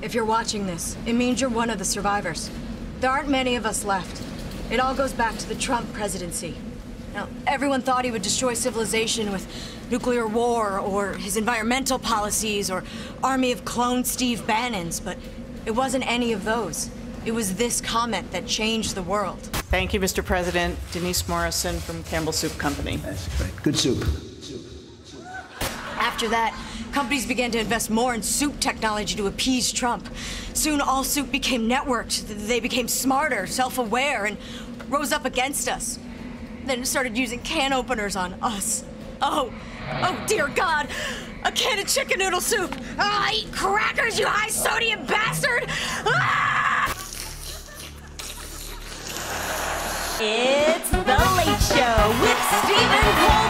If you're watching this, it means you're one of the survivors. There aren't many of us left. It all goes back to the Trump presidency. Now, everyone thought he would destroy civilization with nuclear war or his environmental policies or army of cloned Steve Bannons, but it wasn't any of those. It was this comment that changed the world. Thank you, Mr. President. Denise Morrison from Campbell Soup Company. That's great. Good soup. After that, companies began to invest more in soup technology to appease Trump. Soon, all soup became networked. They became smarter, self-aware, and rose up against us. Then started using can openers on us. Oh dear God, a can of chicken noodle soup. Ah, eat crackers, you high-sodium bastard. Ah! It's The Late Show with Stephen Colbert.